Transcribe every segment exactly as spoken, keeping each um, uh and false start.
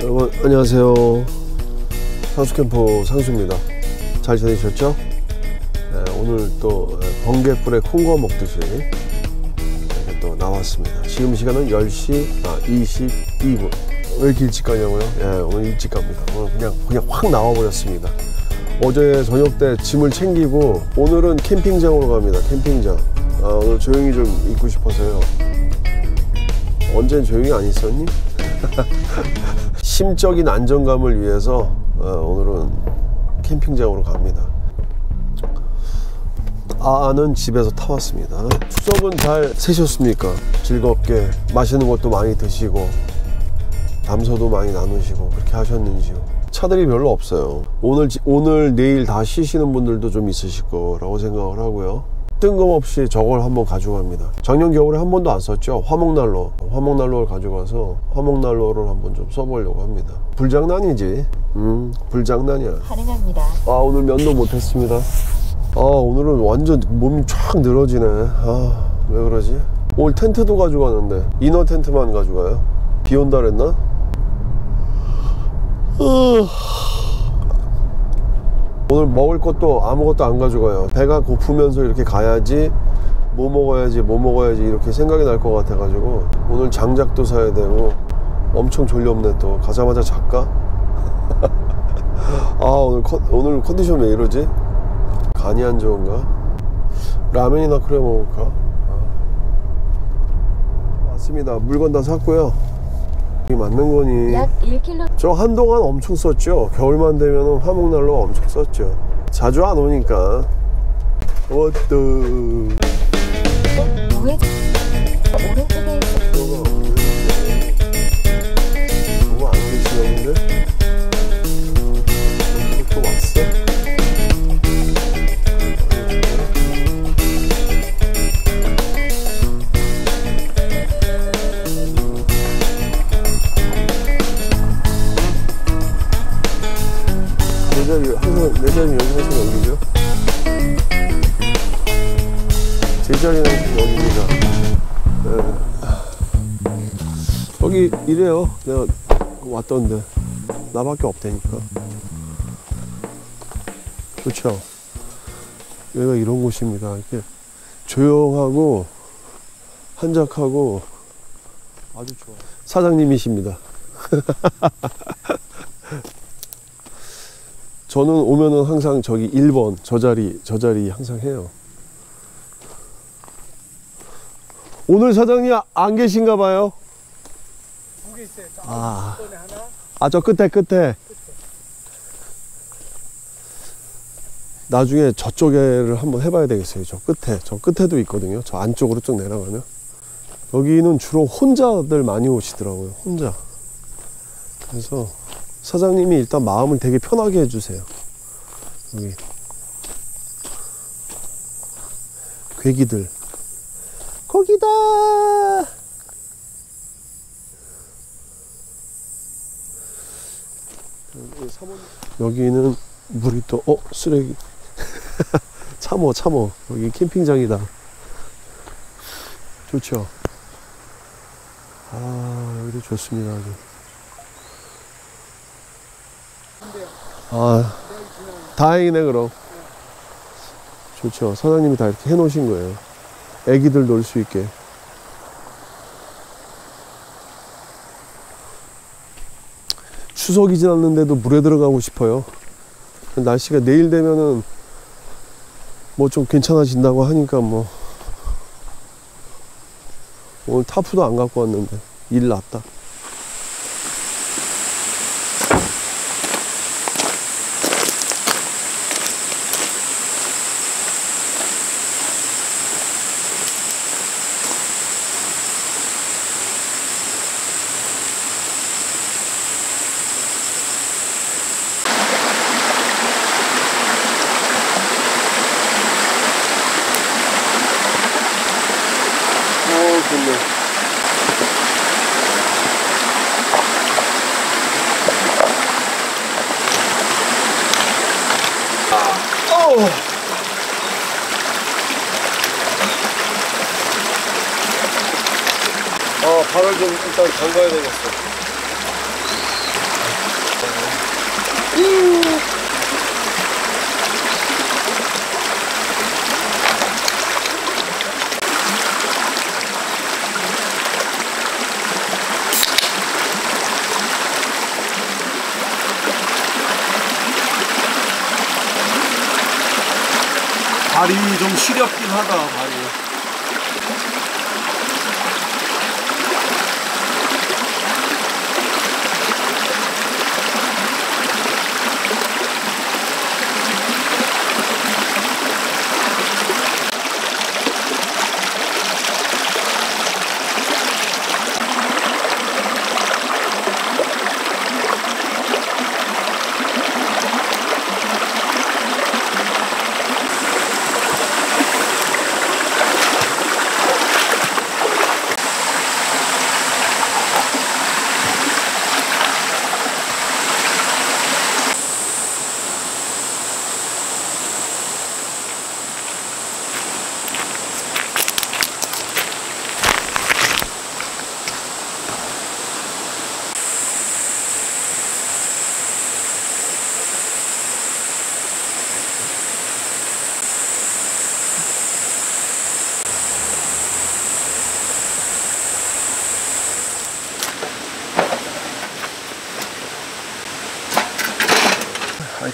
여러분 안녕하세요. 상수캠퍼 상수입니다. 잘 지내셨죠? 네, 오늘 또 번갯불에 콩과 먹듯이 이렇게 또 나왔습니다. 지금 시간은 열 시 이십이 분. 왜 이렇게 일찍 가냐고요? 예, 네, 오늘 일찍 갑니다. 오늘 그냥 그냥 확 나와버렸습니다. 어제 저녁 때 짐을 챙기고 오늘은 캠핑장으로 갑니다. 캠핑장. 아, 오늘 조용히 좀 있고 싶어서요. 언젠 조용히 안 있었니? 심적인 안정감을 위해서 아, 오늘은 캠핑장으로 갑니다. 아아는 집에서 타왔습니다. 추석은 잘 새셨습니까? 즐겁게 맛있는 것도 많이 드시고 담소도 많이 나누시고 그렇게 하셨는지요? 차들이 별로 없어요. 오늘, 오늘 내일 다 쉬시는 분들도 좀 있으실 거라고 생각을 하고요. 뜬금없이 저걸 한번 가져갑니다. 작년 겨울에 한 번도 안 썼죠. 화목난로. 화목난로를 가져가서 화목난로를 한번 좀 써보려고 합니다. 불장난이지. 음, 불장난이야. 가능합니다. 아, 오늘 면도 못했습니다. 아, 오늘은 완전 몸이 쫙 늘어지네. 아, 왜 그러지? 오늘 텐트도 가져가는데 이너 텐트만 가져가요. 비 온다 그랬나? 오늘 먹을 것도 아무것도 안 가져가요. 배가 고프면서 이렇게 가야지 뭐 먹어야지 뭐 먹어야지 이렇게 생각이 날 것 같아 가지고 오늘 장작도 사야 되고 엄청 졸렵네. 또 가자마자 잘까? 아, 오늘, 컨, 오늘 컨디션 왜 이러지? 간이 안 좋은가? 라면이나 끓여 먹을까? 아. 맞습니다. 물건 다 샀고요. 맞는 거니? 약 일 킬로미터. 저 한동안 엄청 썼죠. 겨울만 되면 화목난로 엄청 썼죠. 자주 안 오니까. 어떠? 오른쪽에 뭐가 안 계시는데? 또 왔어? 내장이 여기서 여기죠? 제 자리는 여기입니다. 네. 여기 이래요. 내가 왔던데 나밖에 없다니까. 그렇죠? 여기가 이런 곳입니다. 이렇게 조용하고 한적하고 아주 좋아. 사장님이십니다. 저는 오면은 항상 저기 일 번 저 자리 저 자리 항상 해요. 오늘 사장님 안 계신가 봐요. 두 개 있어요. 아, 아, 저 끝에 끝에. 끝에. 나중에 저쪽에를 한번 해봐야 되겠어요. 저 끝에 저 끝에도 있거든요. 저 안쪽으로 쭉 내려가면 여기는 주로 혼자들 많이 오시더라고요. 혼자. 그래서. 사장님이 일단 마음을 되게 편하게 해주세요. 여기 괴기들 거기다. 여기는 물이 또 어? 쓰레기. 참어 참어. 여기 캠핑장이다. 좋죠. 아, 여기도 좋습니다. 아주. 아, 다행이네. 그럼 좋죠. 사장님이 다 이렇게 해 놓으신 거예요. 애기들 놀 수 있게. 추석이 지났는데도 물에 들어가고 싶어요. 날씨가 내일 되면은 뭐 좀 괜찮아진다고 하니까 뭐 오늘 타프도 안 갖고 왔는데 일 났다. 어, 좋네. 어, 발을 좀 일단 담가야 되겠어. 음. 발이 좀 시렵긴 하다, 발이.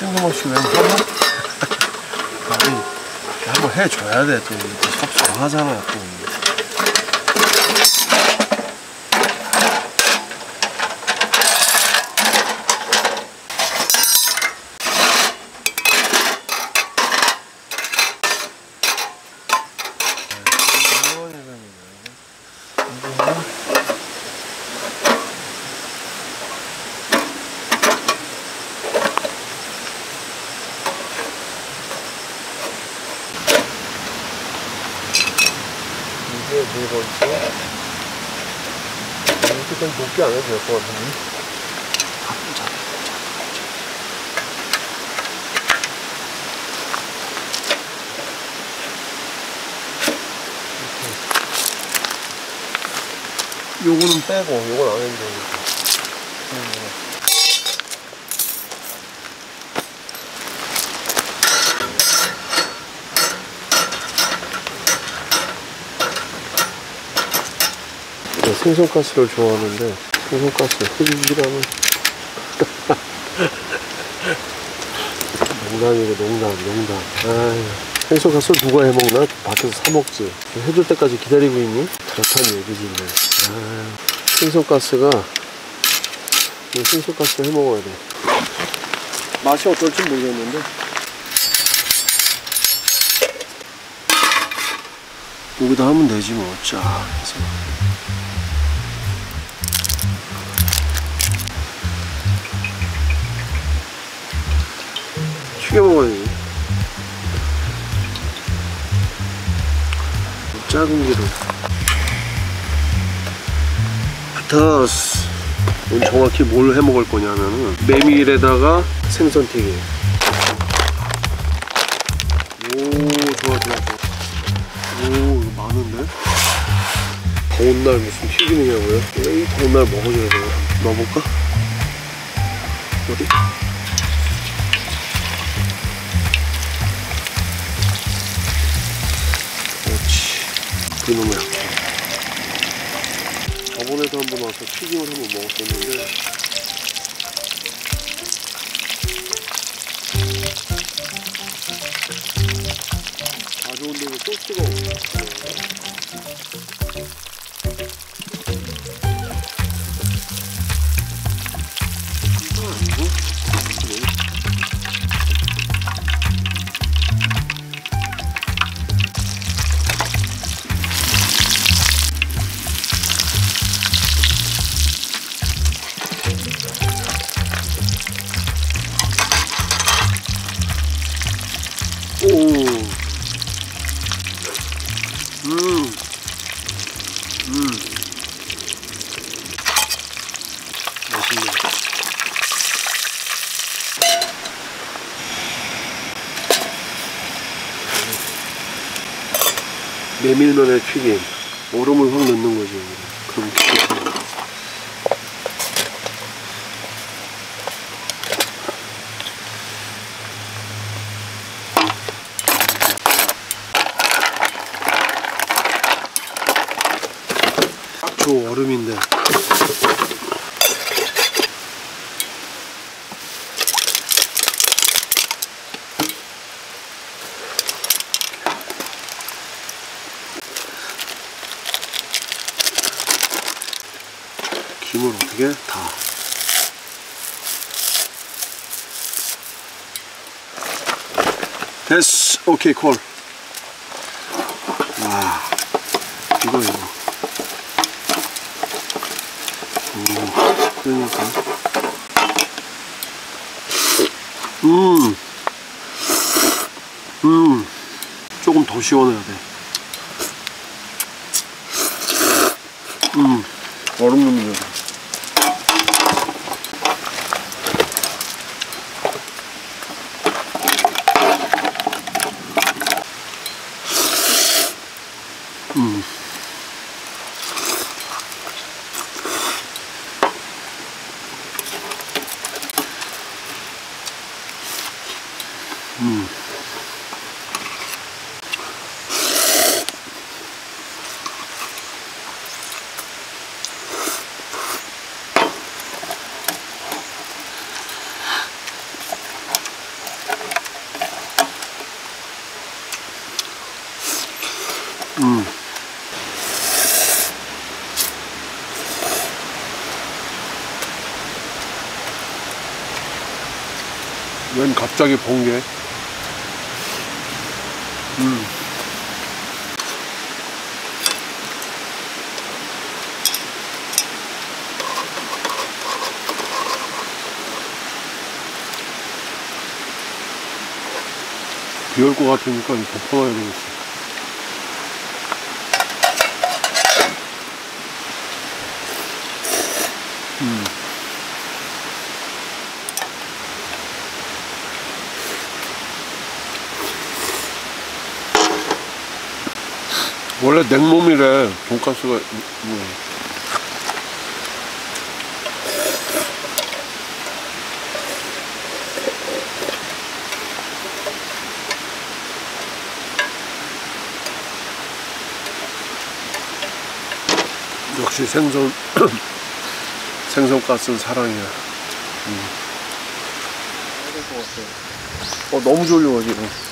뜬금없이 왜 한번? 아니, 한번 해줘야 돼. 또 섭섭하잖아. 또. 일단 높게 안 해도 될 것 같은데. 가끔 잡아. 요거는 빼고, 요건 안 해도 되니까. 음. 생선가스를 좋아하는데 생선가스 흙이라는 농담이고 농담 농담. 아유, 생선가스 누가 해먹나? 밖에서 사먹지. 해줄 때까지 기다리고 있니? 그렇다는 얘기지. 생선가스가 생선가스 해먹어야 돼. 맛이 어떨지 모르겠는데 여기다 하면 되지 뭐. 쫙 해서 튀겨 먹어야지. 작은 기름. 부타스. 정확히 뭘 해 먹을 거냐면은 메밀에다가 생선 튀김. 오, 좋아, 좋아, 좋아. 오, 이거 많은데? 더운 날 무슨 튀김이냐고요? 이 더운 날 먹어줘야 돼요. 넣어볼까? 어디? 이놈의 저번에도 한번 와서 튀김을 한번 먹었었는데 다 좋은데 왜 소스가 없어? 메밀면에 튀김, 얼음을 확 넣는 거죠. 좀 기대됩니다. 또 얼음인데 김을 어떻게 다 됐어. 오케이 콜. 와 이거 이거 그러니까. 음. 음. 조금 더 시원해야 돼. 음. 얼음 넣으면 돼. 음. 음. 음. 웬 갑자기 번개. 음. 비 올 것 같으니까 덮어놔야 되겠어. 음. 원래 냉몸이래, 돈가스가. 뭐. 역시 생선, 생선가스는 사랑이야. 음. 해야 될 것 같아. 어, 너무 졸려, 지금.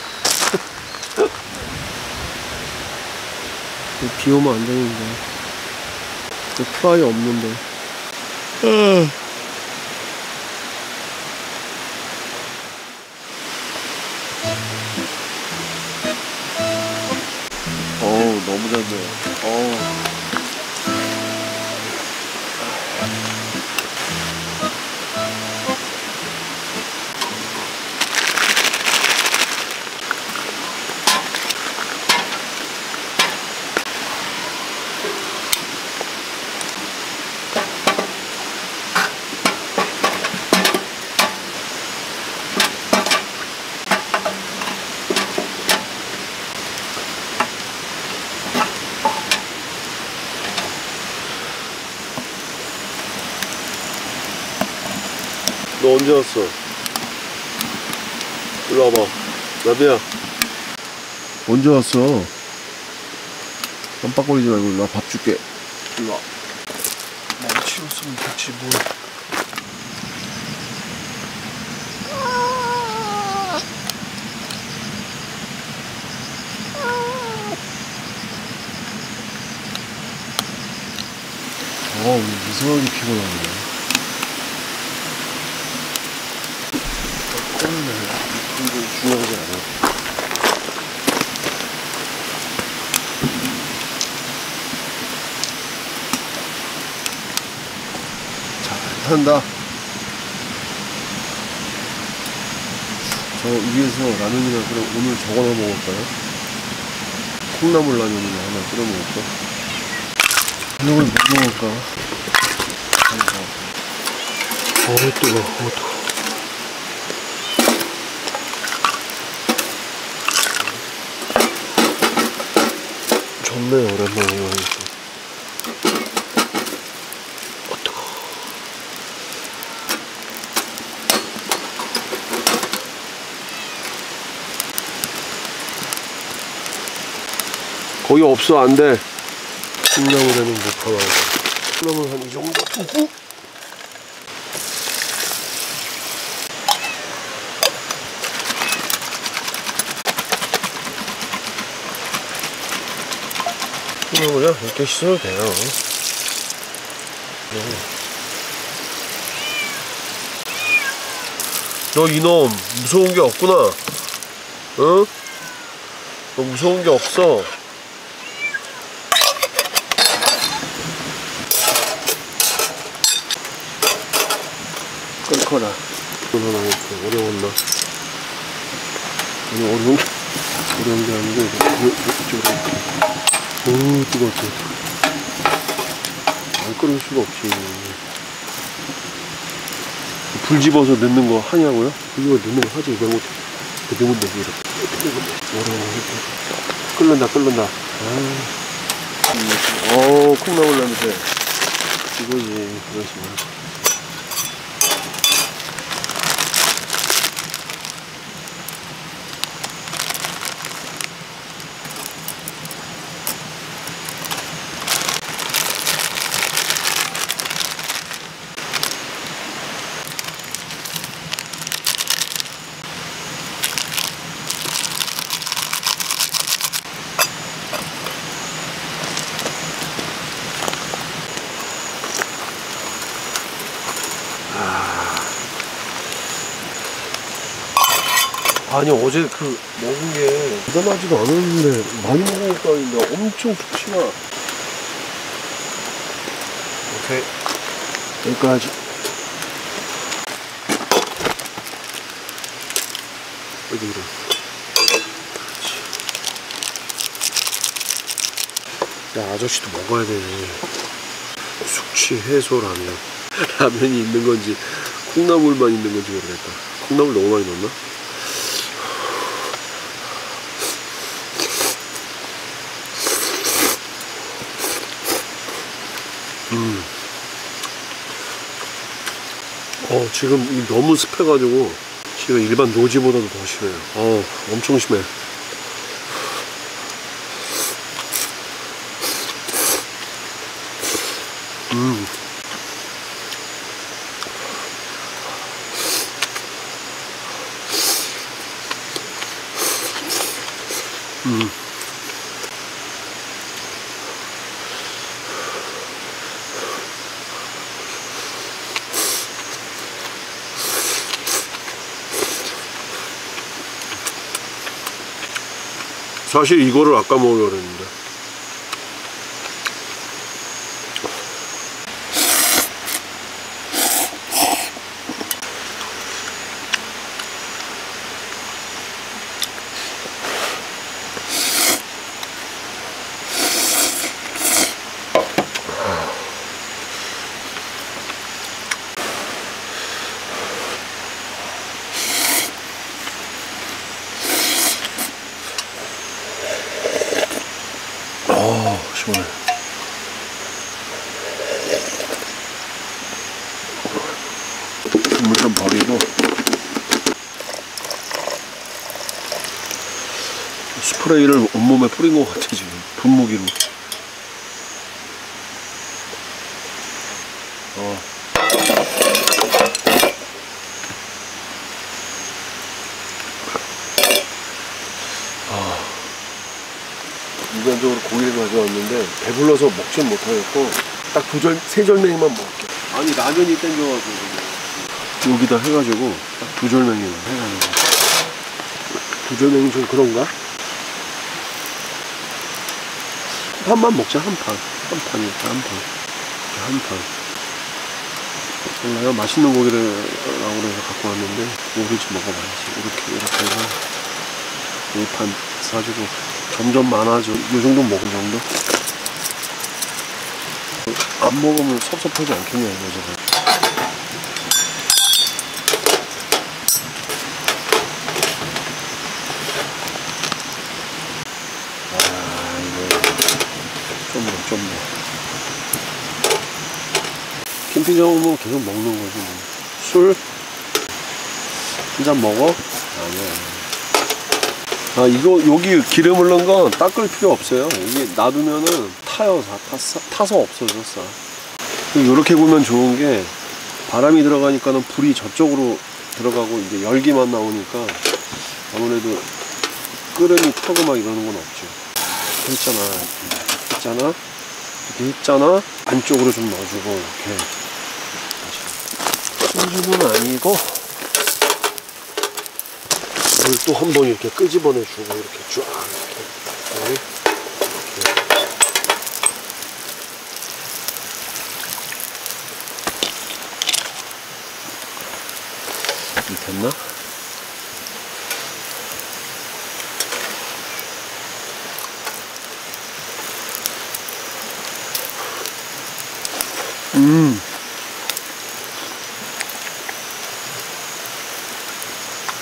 비 오면 안 되는데. 프라이 없는데. 음. 어우, 너무 잘 돼요. 어우. 너 언제 왔어? 일로 와봐. 나비야. 언제 왔어? 깜빡거리지 말고 일로 와. 밥 줄게. 일로 와. 나 치웠으면 좋지 뭘. 아, 우리 이상하게 피곤하네. 중요하지 않아. 잘 탄다. 저 위에서 라면이나 그래. 오늘 저거나 먹을까요? 콩나물 라면이나 하나 끓여 먹을까? 저녁을 못 먹을까? 어우 뜨거워. 어우 뜨거워. 오랜만에 오니까 거기 없어, 안 돼. 콩나물에는 못 팔아. 콩나물 한 이 정도? 어? 콩나물이야? 이렇게 씻어도 돼요. 너 이놈, 무서운 게 없구나. 응? 너 무서운 게 없어. 끊거라. 끊어놔. 어려운 나. 아니, 어려운 게, 어려운 게 아닌데, 이쪽으로. 오, 뜨거워, 뜨거워. 안 끊을 수가 없지. 불 집어서 넣는 거 하냐고요? 불 집어서 넣는 거 하지, 이거 못. 넣으면 되지, 이렇게. 끓는다, 끓는다. 아, 오, 콩나물 냄새. 이거지, 그렇지. 아니 어제 그 먹은 게 대단하지도 않았는데 많이 먹은 것도 아닌데 엄청 좋지만 오케이 여기까지. 어디 이래. 야 아저씨도 먹어야 되네. 숙취 해소라면 라면이 있는 건지 콩나물만 있는 건지 모르겠다. 콩나물 너무 많이 넣었나? 음. 어, 지금 너무 습해가지고 지금 일반 노지보다도 더 심해요. 어, 엄청 심해. 음. 음. 사실 이거를 아까 먹으려고 했는데 국물 좀 버리고 스프레이를 온몸에 뿌린 것 같아 지금 분무기로. 어. 아. 일반적으로 고기를 가져왔는데 배불러서 먹진 못하겠고 딱 두 절, 세 절맹이만 먹을게. 아니 라면이 땡겨가지고 여기다 해가지고 딱 두 절맹이 해가지고 두 절맹이 좀 그런가? 한판 먹자. 한판 한판이다. 한판 한판 내가 맛있는 고기를 나오면서 갖고 왔는데 오리지 먹어봐야지. 이렇게 이렇게 해서 일판 사주고 점점 많아져. 요정도 먹은 정도? 안 먹으면 섭섭하지 않겠냐 이거죠. 좀 뭐. 캠핑장은 뭐 계속 먹는 거지 뭐. 술? 한 잔 먹어? 아니야. 아, 이거 여기 기름을 넣은 건 닦을 필요 없어요. 이게 놔두면은 타요. 타서, 타서 없어졌어. 이렇게 보면 좋은 게 바람이 들어가니까는 불이 저쪽으로 들어가고 이제 열기만 나오니까 아무래도 끓음이 타고 막 이러는 건 없죠. 했잖아, 했잖아, 했잖아. 안쪽으로 좀 넣어주고 이렇게. 손질은 아니고 불 또 한 번 이렇게 끄집어내주고 이렇게 쫙 이렇게. 이렇게. 됐나? 음.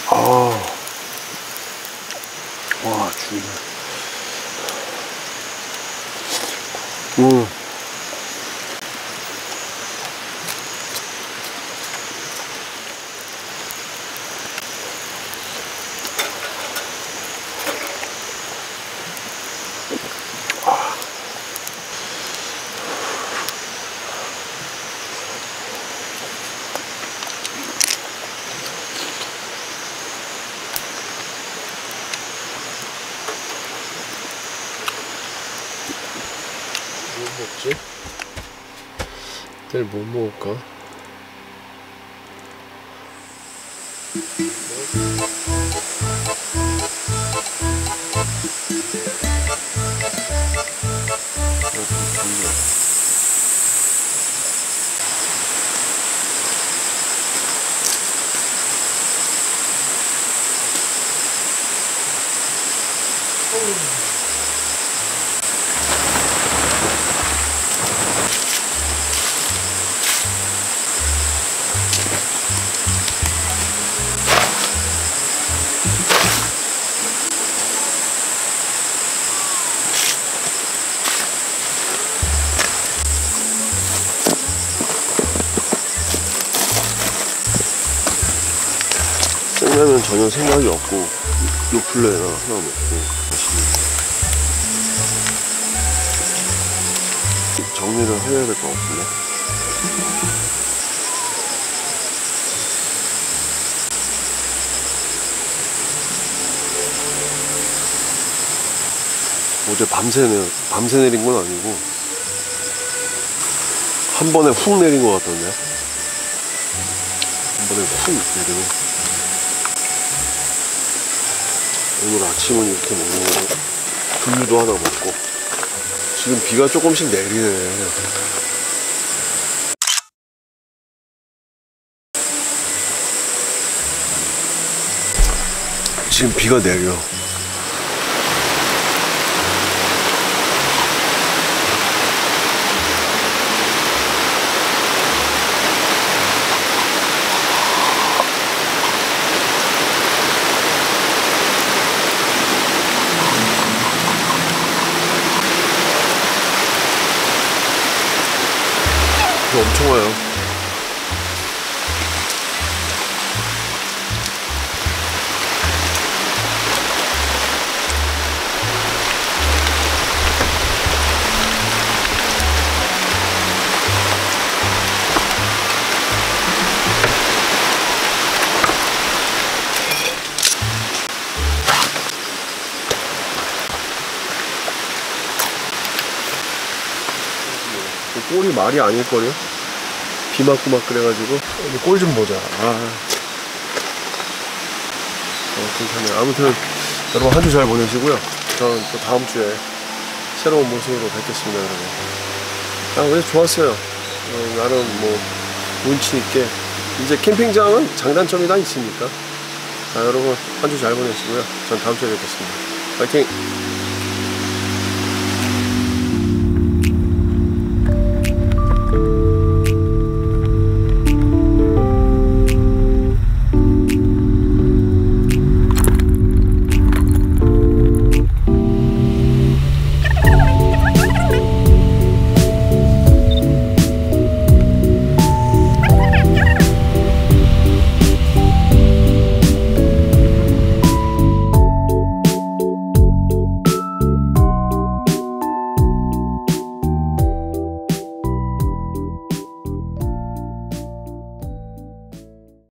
아. 와, 죽이네. 음. 내일 뭐 먹을까? 생라면 전혀 생각이 없고 요플레나 하나 먹고 정리를 해야 될 것 같은데. 어제 밤새 내, 밤새 내린 건 아니고 한 번에 훅 내린 것 같던데. 한 번에 훅 내리고. 오늘 아침은 이렇게 먹는 거고 두유도 하나 먹고. 지금 비가 조금씩 내리네. 지금 비가 내려. 엄청 와요. 꼴이 말이 아닐걸요? 비 맞고 막 그래가지고. 꼴 좀 보자. 아. 어, 아무튼 여러분 한 주 잘 보내시고요. 저는 또 다음 주에 새로운 모습으로 뵙겠습니다, 여러분. 아, 오늘 좋았어요. 어, 나름 뭐 운치 있게. 이제 캠핑장은 장단점이 다 있으니까. 아, 여러분 한 주 잘 보내시고요. 전 다음 주에 뵙겠습니다. 파이팅!